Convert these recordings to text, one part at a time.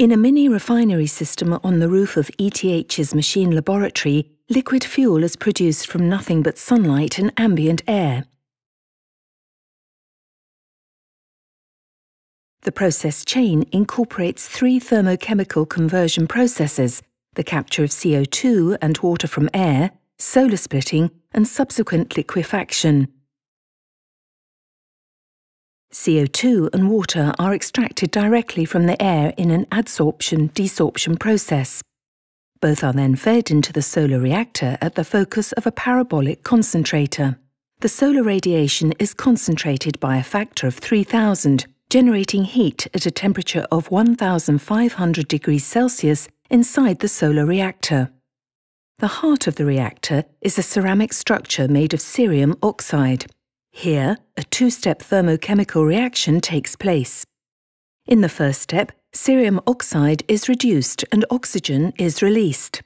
In a mini-refinery system on the roof of ETH's machine laboratory, liquid fuel is produced from nothing but sunlight and ambient air. The process chain incorporates three thermochemical conversion processes: the capture of CO2 and water from air, solar splitting, and subsequent liquefaction. CO2 and water are extracted directly from the air in an adsorption-desorption process. Both are then fed into the solar reactor at the focus of a parabolic concentrator. The solar radiation is concentrated by a factor of 3,000, generating heat at a temperature of 1,500 degrees Celsius inside the solar reactor. The heart of the reactor is a ceramic structure made of cerium oxide. Here, a two-step thermochemical reaction takes place. In the first step, cerium oxide is reduced and oxygen is released.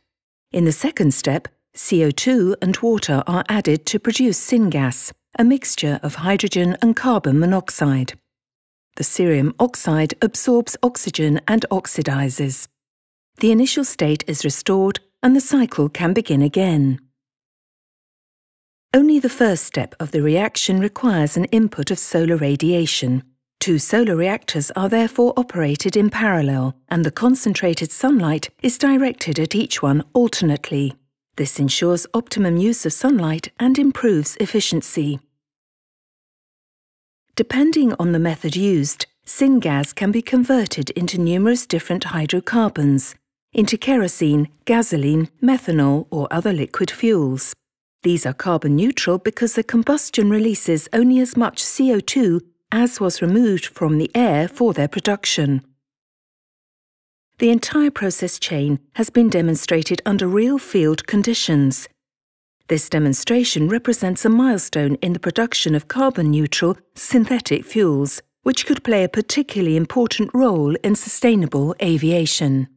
In the second step, CO2 and water are added to produce syngas, a mixture of hydrogen and carbon monoxide. The cerium oxide absorbs oxygen and oxidizes. The initial state is restored and the cycle can begin again. Only the first step of the reaction requires an input of solar radiation. Two solar reactors are therefore operated in parallel, and the concentrated sunlight is directed at each one alternately. This ensures optimum use of sunlight and improves efficiency. Depending on the method used, syngas can be converted into numerous different hydrocarbons, into kerosene, gasoline, methanol, or other liquid fuels. These are carbon neutral because the combustion releases only as much CO2 as was removed from the air for their production. The entire process chain has been demonstrated under real field conditions. This demonstration represents a milestone in the production of carbon neutral synthetic fuels, which could play a particularly important role in sustainable aviation.